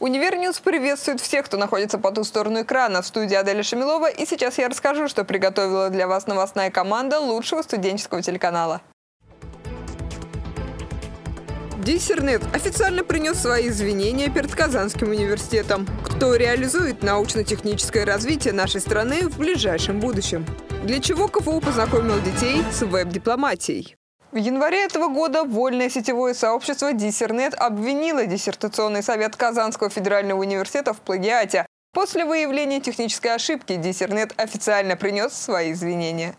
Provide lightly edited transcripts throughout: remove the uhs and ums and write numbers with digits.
Универньюз приветствует всех, кто находится по ту сторону экрана. В студии Адель Шамилова. И сейчас я расскажу, что приготовила для вас новостная команда лучшего студенческого телеканала. Диссернет официально принес свои извинения перед Казанским университетом, кто реализует научно-техническое развитие нашей страны в ближайшем будущем. Для чего КФУ познакомил детей с веб-дипломатией. В январе этого года вольное сетевое сообщество «Диссернет» обвинило диссертационный совет Казанского федерального университета в плагиате. После выявления технической ошибки «Диссернет» официально принес свои извинения.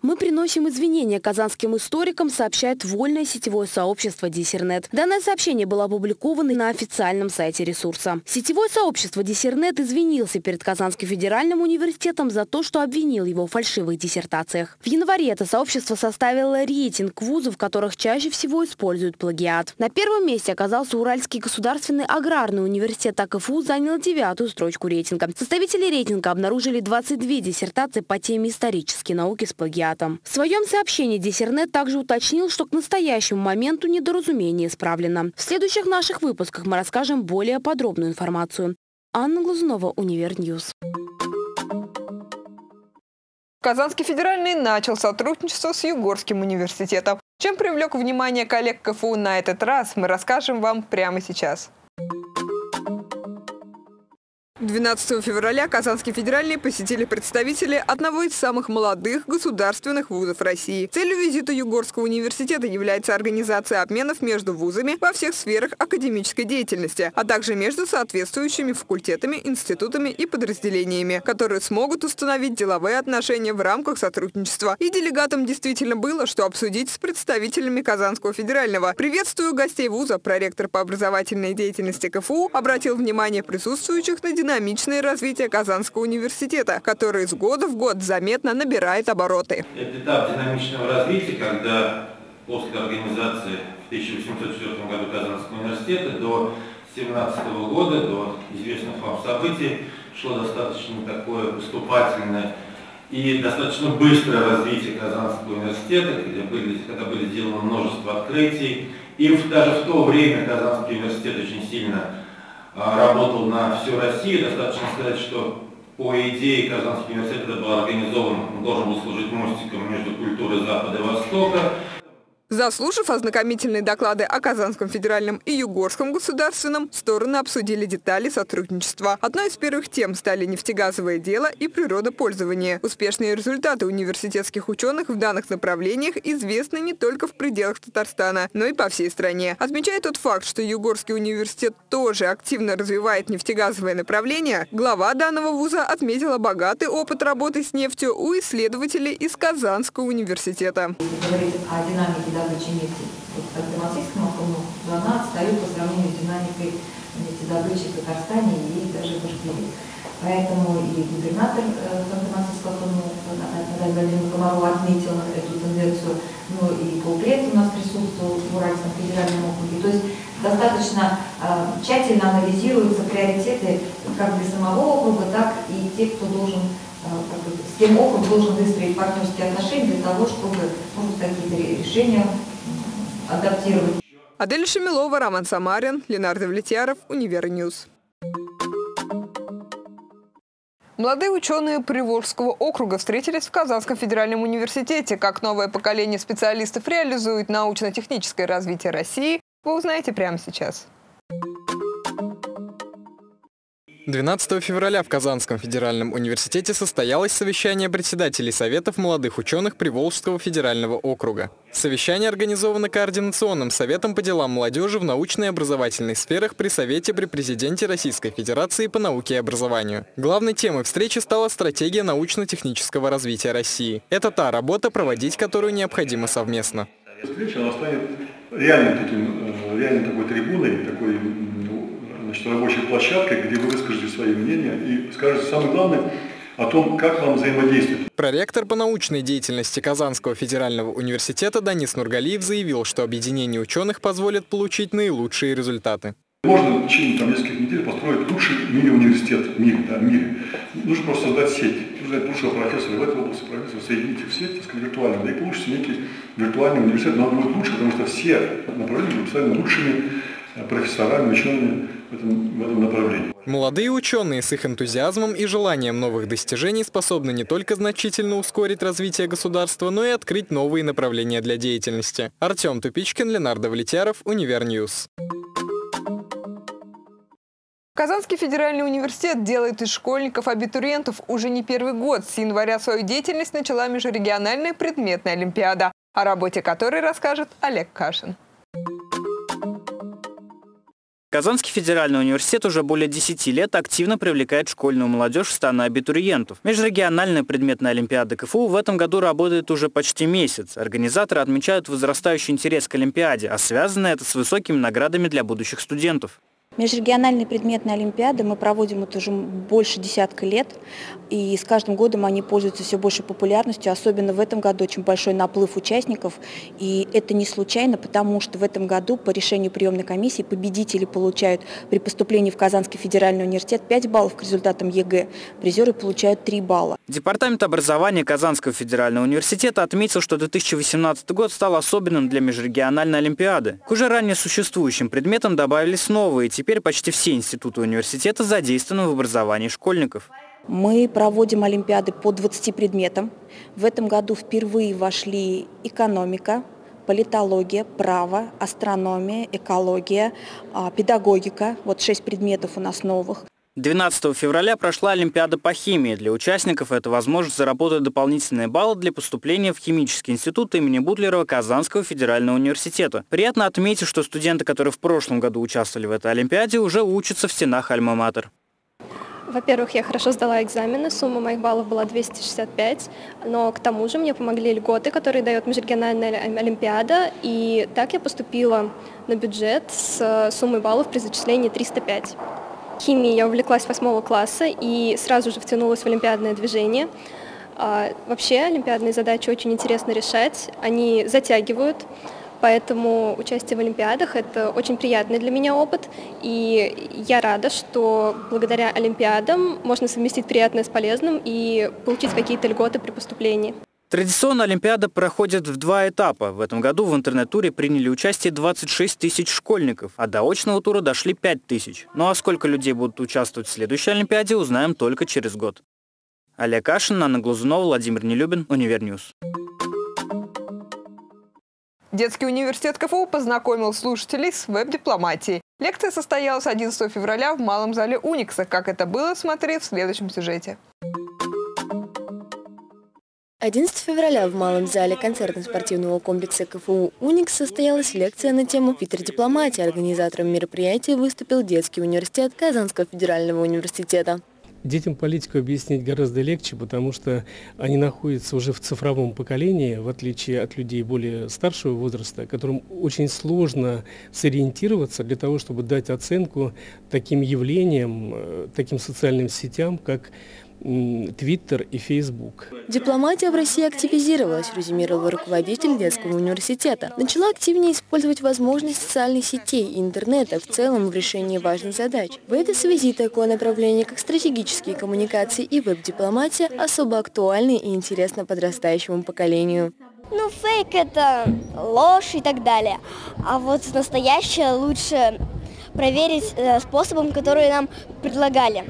«Мы приносим извинения казанским историкам», сообщает вольное сетевое сообщество «Диссернет». Данное сообщение было опубликовано на официальном сайте ресурса. Сетевое сообщество «Диссернет» извинился перед Казанским федеральным университетом за то, что обвинил его в фальшивых диссертациях. В январе это сообщество составило рейтинг вузов, в которых чаще всего используют плагиат. На первом месте оказался Уральский государственный аграрный университет, а КФУ занял 9-ю строчку рейтинга. Составители рейтинга обнаружили 22 диссертации по теме исторические науки с плагиатом. В своем сообщении Диссернет также уточнил, что к настоящему моменту недоразумение исправлено. В следующих наших выпусках мы расскажем более подробную информацию. Анна Глазунова, Универньюз. Казанский федеральный начал сотрудничество с Югорским университетом. Чем привлек внимание коллег КФУ на этот раз, мы расскажем вам прямо сейчас. 12 февраля Казанский федеральный посетили представители одного из самых молодых государственных вузов России. Целью визита Югорского университета является организация обменов между вузами во всех сферах академической деятельности, а также между соответствующими факультетами, институтами и подразделениями, которые смогут установить деловые отношения в рамках сотрудничества. И делегатам действительно было, что обсудить с представителями Казанского федерального. Приветствую гостей вуза, проректор по образовательной деятельности КФУ обратил внимание присутствующих на динамичное развитие Казанского университета, который из года в год заметно набирает обороты. Это этап динамичного развития, когда после организации в 1804 году Казанского университета до 17 года, до известных вам событий, шло достаточно такое поступательное и достаточно быстрое развитие Казанского университета, когда были сделаны множество открытий. И даже в то время Казанский университет очень сильно работал на всю Россию. Достаточно сказать, что по идее Казанский университет был организован, он должен был служить мостиком между культурой Запада и Востока. Заслушав ознакомительные доклады о Казанском федеральном и Югорском государственном, стороны обсудили детали сотрудничества. Одной из первых тем стали нефтегазовое дело и природопользование. Успешные результаты университетских ученых в данных направлениях известны не только в пределах Татарстана, но и по всей стране. Отмечая тот факт, что Югорский университет тоже активно развивает нефтегазовое направление, глава данного вуза отметила богатый опыт работы с нефтью у исследователей из Казанского университета. Добычи нефти от Камасийскому округу, но она отстает по сравнению с динамикой нефтедобычи в Татарстане и даже в Башкирии. Поэтому и губернатор Камасийского округа Наталья Владимировна Комарова отметила эту тенденцию, но и полпред у нас присутствовал в Уральском федеральном округе. То есть достаточно тщательно анализируются приоритеты как для самого округа, так и тех, кто должен с тем округ должен выстроить партнерские отношения для того, чтобы какие-то решения адаптировать. Адель Шамилова, Роман Самарин, Линар Давлетьяров, Универньюз. Молодые ученые Приволжского округа встретились в Казанском федеральном университете. Как новое поколение специалистов реализует научно-техническое развитие России, вы узнаете прямо сейчас. 12 февраля в Казанском федеральном университете состоялось совещание председателей советов молодых ученых Приволжского федерального округа. Совещание организовано Координационным советом по делам молодежи в научной и образовательной сферах при Совете при Президенте Российской Федерации по науке и образованию. Главной темой встречи стала стратегия научно-технического развития России. Это та работа, проводить которую необходимо совместно. Встреча она станет реальной такой трибуной, такой рабочей площадкой, где вы выскажете свои мнения и скажете самое главное о том, как вам взаимодействовать. Проректор по научной деятельности Казанского федерального университета Данис Нургалиев заявил, что объединение ученых позволит получить наилучшие результаты. Можно в течение нескольких недель построить лучший в мире университет, в мире. Нужно просто создать сеть, нужно найти лучшего профессора в этой области, профессора соединить их в сеть, виртуально, да и получится некий виртуальный университет, но он будет лучше, потому что все направления будут стать лучшими профессорами, учеными в этом направлении. Молодые ученые с их энтузиазмом и желанием новых достижений способны не только значительно ускорить развитие государства, но и открыть новые направления для деятельности. Артем Тупичкин, Ленардо Влетяров, Универньюз. Казанский федеральный университет делает из школьников-абитуриентов уже не первый год. С января свою деятельность начала межрегиональная предметная олимпиада, о работе которой расскажет Олег Кашин. Казанский федеральный университет уже более 10 лет активно привлекает школьную молодежь в станы абитуриентов. Межрегиональная предметная олимпиада КФУ в этом году работает уже почти месяц. Организаторы отмечают возрастающий интерес к олимпиаде, а связано это с высокими наградами для будущих студентов. Межрегиональные предметные олимпиады мы проводим вот уже больше десятка лет, и с каждым годом они пользуются все большей популярностью, особенно в этом году очень большой наплыв участников, и это не случайно, потому что в этом году по решению приемной комиссии победители получают при поступлении в Казанский федеральный университет 5 баллов к результатам ЕГЭ, призеры получают 3 балла. Департамент образования Казанского федерального университета отметил, что 2018 год стал особенным для межрегиональной олимпиады. К уже ранее существующим предметам добавились новые, теперь почти все институты университета задействованы в образовании школьников. Мы проводим олимпиады по 20 предметам. В этом году впервые вошли экономика, политология, право, астрономия, экология, педагогика. Вот 6 предметов у нас новых. 12 февраля прошла олимпиада по химии. Для участников это возможность заработать дополнительные баллы для поступления в Химический институт имени Бутлерова Казанского федерального университета. Приятно отметить, что студенты, которые в прошлом году участвовали в этой олимпиаде, уже учатся в стенах альма-матер. Во-первых, я хорошо сдала экзамены, сумма моих баллов была 265, но к тому же мне помогли льготы, которые дает межрегиональная олимпиада, и так я поступила на бюджет с суммой баллов при зачислении 305. Химией я увлеклась 8 класса и сразу же втянулась в олимпиадное движение. Вообще, олимпиадные задачи очень интересно решать, они затягивают, поэтому участие в олимпиадах – это очень приятный для меня опыт. И я рада, что благодаря олимпиадам можно совместить приятное с полезным и получить какие-то льготы при поступлении. Традиционно олимпиада проходит в 2 этапа. В этом году в интернет-туре приняли участие 26 тысяч школьников, а до очного тура дошли 5 тысяч. Ну а сколько людей будут участвовать в следующей олимпиаде, узнаем только через год. Олег Кашин, Анна Глазунова, Владимир Нелюбин, Универньюз. Детский университет КФУ познакомил слушателей с веб-дипломатией. Лекция состоялась 11 февраля в малом зале Уникса. Как это было, смотри в следующем сюжете. 11 февраля в малом зале концертно-спортивного комплекса КФУ «Уникс» состоялась лекция на тему «Питер-дипломатия». Организатором мероприятия выступил Детский университет Казанского федерального университета. Детям политику объяснить гораздо легче, потому что они находятся уже в цифровом поколении, в отличие от людей более старшего возраста, которым очень сложно сориентироваться для того, чтобы дать оценку таким явлениям, таким социальным сетям, как Твиттер и Фейсбук. Дипломатия в России активизировалась, резюмировал руководитель Детского университета. Начала активнее использовать возможности социальных сетей и интернета в целом в решении важных задач. В этой связи такое направление, как стратегические коммуникации и веб-дипломатия, особо актуально и интересно подрастающему поколению. Ну, фейк – это ложь и так далее. А вот настоящее лучше проверить способом, который нам предлагали.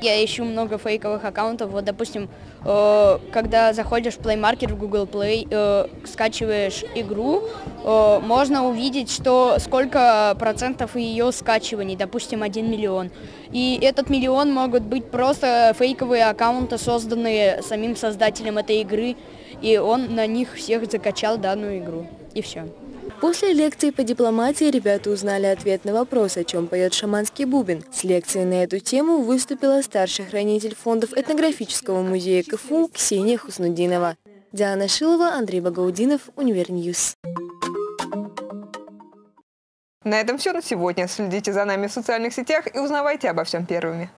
Я ищу много фейковых аккаунтов. Вот, допустим, когда заходишь в Play Market в Google Play, скачиваешь игру, можно увидеть, что сколько процентов ее скачиваний, допустим, 1 миллион. И этот миллион могут быть просто фейковые аккаунты, созданные самим создателем этой игры, и он на них всех закачал данную игру. И все. После лекции по дипломатии ребята узнали ответ на вопрос, о чем поет шаманский бубен. С лекцией на эту тему выступила старший хранитель фондов этнографического музея КФУ Ксения Хуснудинова. Диана Шилова, Андрей Багаудинов, Универньюз. На этом все на сегодня. Следите за нами в социальных сетях и узнавайте обо всем первыми.